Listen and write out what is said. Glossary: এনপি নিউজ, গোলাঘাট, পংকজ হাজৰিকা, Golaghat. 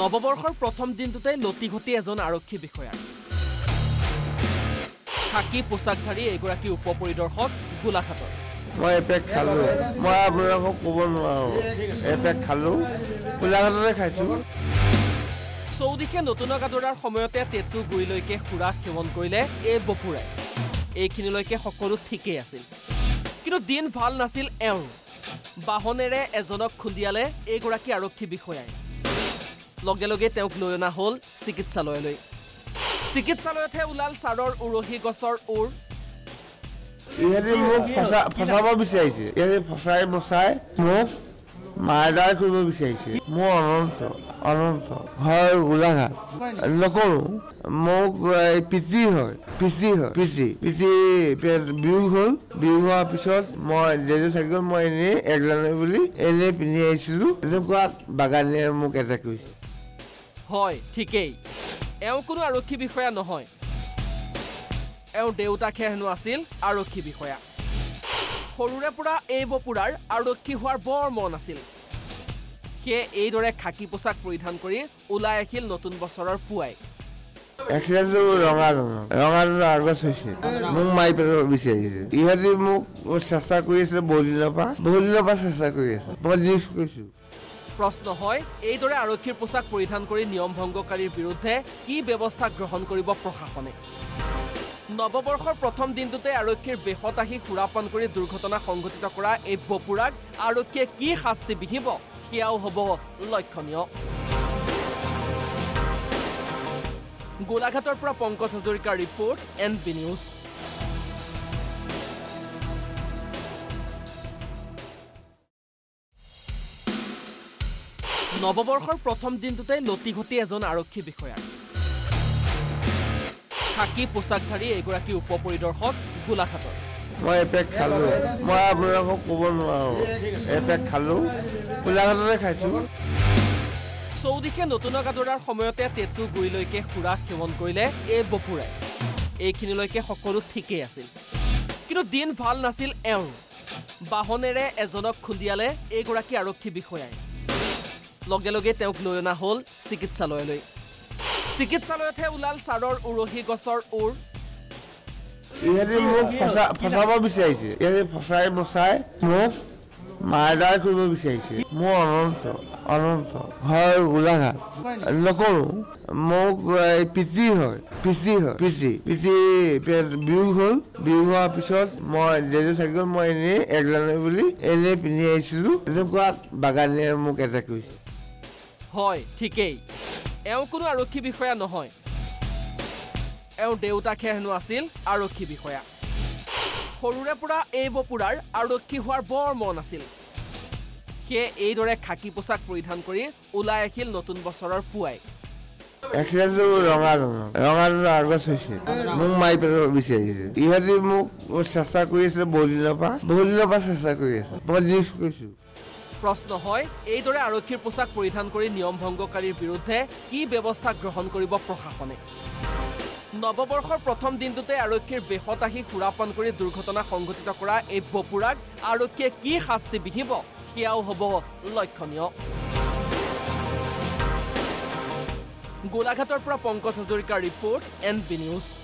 নববৰ্ষৰ প্ৰথম দিনটোতে লতিঘটি এজন আৰক্ষী বিষয়া থাকি পোছাকধাৰী এগৰাকী উপপৰিদৰ্শক গোলাঘাটৰ মই এপেক খালো মই আপোনাক ক'ব নোৱাৰো এপেক খালো গোলাঘাটতে খাইছো সৌদিকে নতুন গাদৰাৰ সময়তে তেতু গুৰিলৈকে খুৰা সেৱন কৰিলে এই বপুৰাই এইখিনিলৈকে সকলো ঠিকেই আছিল কিন্তু দিন ভাল নাছিল এওঁ বাহনেৰে এজনক খুন্দিয়ালে এগৰাকী আৰক্ষী বিষয়া লগে তেওঁক লৈ অনা হল চিকিৎসালয়লৈ চিকিৎসালয়তহে উলাল সাৰৰ উৰহি গছৰ উৰ ইহেদি মোক ফসাব বিচাৰিছে ইহেদি ফসাই মছাই মোক মাৰদাৰ কৰিব বিচাৰিছে মই অনন্ত ঘৰ গোলাঘাট নকৰো মোক পিচি বিয়োগ হ'ল বিয়োগ হোৱাৰ পিছত মই দেউতা থাকিল মই এনেই একজানে বুলি এনেই পিন্ধি আহিছিলোঁ এনেকুৱা বাগানীয়ে মোক এটা কৈছে হয় ঠিকেই এওঁ কোনো আৰক্ষী বিষয়া নহয় এওঁ দেউতাকহে হেনো আছিল আৰক্ষী বিষয়া সৰুৰে পৰা এই বপুৰাৰ আৰক্ষী হোৱাৰ বৰ মন আছিল কে এইদৰে খাকি পোছাক পৰিধান কৰি ওলাই আহিল নতুন বছৰৰ পুৱাই এক্সিডেণ্টটো ৰঙা আগত হৈছে মোক মাৰি পেলাব বিচাৰিছে ইহঁতে মোক চেষ্টা কৰি আছিলে বহুদিনৰ পৰা চেষ্টা কৰি আছিলে মই নিউজ কৈছোঁ প্ৰশ্ন হয় এইদৰে আৰক্ষীৰ পোছাক পৰিধান কৰি নিয়ম ভংগকাৰীৰ বিৰুদ্ধে কি ব্যৱস্থা গ্ৰহণ কৰিব প্ৰশাসনে নৱবৰ্ষৰ প্ৰথম দিনটোতে আৰক্ষীৰ বেহত আহি সুৰাপান কৰি দুৰ্ঘটনা সংঘটিত কৰা এই বপুৰাক আৰক্ষীয়ে কি শাস্তি বিহিব সেয়াও হ'ব লক্ষণীয় গোলাঘাটৰ পৰা পংকজ হাজৰিকাৰ ৰিপৰ্ট এনপি নিউজ নৱবৰ্ষৰ প্ৰথম দিনটোতে লতিঘটি এজন আৰক্ষী বিষয়া খাকি পোছাকধাৰী এগৰাকী উপপৰিদৰ্শক গোলাঘাটৰ মই এপেক খালো মই আপোনাক ক'ব নোৱাৰো এপেক খালো গোলাঘাটতে খাইছো সৌদিকে নতুন গাদৰাৰ সময়তে তেতু গুৰিলৈকে খুৰা সেৱন কৰিলে এই বপুৰাই এইখিনিলৈকে সকলো ঠিকেই আছিল কিন্তু দিন ভাল নাছিল এওঁ বাহনেৰে এজনক খুন্দিয়ালে এগৰাকী আৰক্ষী বিষয়াই লগে তেওঁক লৈ অনা হল চিকিৎসালয়লৈ চিকিৎসালয়তহে ওলাল ছাৰৰ উৰহি গছৰ উৰ ইহেদি মোক ফসাব বিচাৰিছে ইহেদি ফসাই মছাই মোক মাৰদাৰ কৰিব বিচাৰিছে মই অনন্ত ঘৰ গোলাঘাট নকৰো মোক পিচি বিয়োগ হ'ল বিয়োগ হোৱাৰ পিছত মই দেউতা থাকিল মই এনেই একজানে বুলি এনেই পিন্ধি আহিছিলোঁ এনেকুৱা বাগানীয়ে মোক এটা কৈছে হয় ঠিকেই এওঁ কোনো আৰক্ষী বিষয়া নহয় এওঁ দেউতাকহে হেনো আছিল আৰক্ষী বিষয়া সৰুৰে পৰা এই বপুৰাৰ আৰক্ষী হোৱাৰ বৰ মন আছিল কে এইদৰে খাকি পোছাক পৰিধান কৰি ওলাই আহিল নতুন বছৰৰ পুৱাই এক্সিডেণ্টটো ৰঙা আগত হৈছে মোক মাৰি পেলাব বিচাৰিছে ইহঁতে মোক চেষ্টা কৰি আছিলে বহুদিনৰ পৰা চেষ্টা কৰি আছিলে মই নিউজ কৈছোঁ প্ৰশ্ন হয় এইদৰে আৰক্ষীৰ পোছাক পৰিধান কৰি নিয়ম ভংগকাৰীৰ বিৰুদ্ধে কি ব্যৱস্থা গ্ৰহণ কৰিব প্ৰশাসনে নৱবৰ্ষৰ প্ৰথম দিনটোতে আৰক্ষীৰ বেহত আহি সুৰাপান কৰি দুৰ্ঘটনা সংঘটিত কৰা এই বপুৰাক আৰক্ষীয়ে কি শাস্তি বিহিব সেয়াও হ'ব লক্ষণীয় গোলাঘাটৰ পৰা পংকজ হাজৰিকাৰ ৰিপৰ্ট এনপি নিউজ।